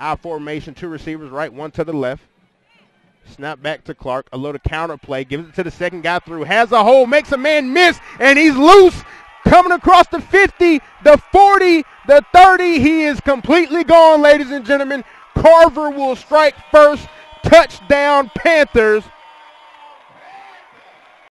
Our formation, two receivers right, one to the left. Snap back to Clark. A loaded counter play. Gives it to the second guy through. Has a hole. Makes a man miss. And he's loose. Coming across the 50, the 40, the 30. He is completely gone, ladies and gentlemen. Carver will strike first. Touchdown, Panthers.